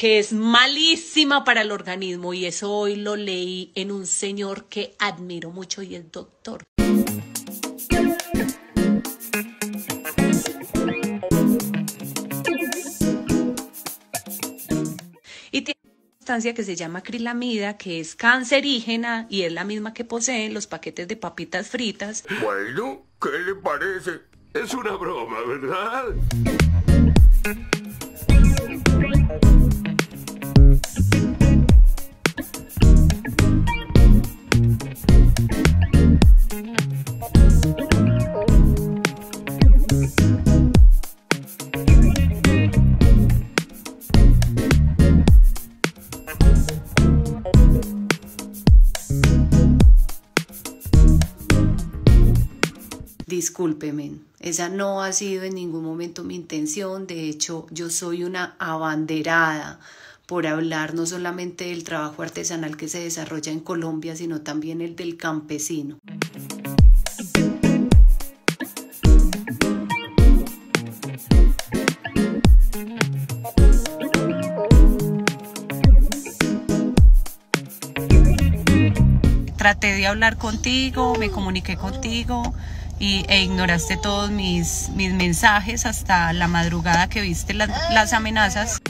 que es malísima para el organismo, y eso hoy lo leí en un señor que admiro mucho y es doctor. Y tiene una sustancia que se llama acrilamida, que es cancerígena y es la misma que poseen los paquetes de papitas fritas. Bueno, ¿qué le parece? Es una broma, ¿verdad? Discúlpeme, esa no ha sido en ningún momento mi intención. De hecho, yo soy una abanderada por hablar no solamente del trabajo artesanal que se desarrolla en Colombia, sino también el del campesino. Traté de hablar contigo, me comuniqué contigo e ignoraste todos mis mensajes hasta la madrugada que viste las amenazas.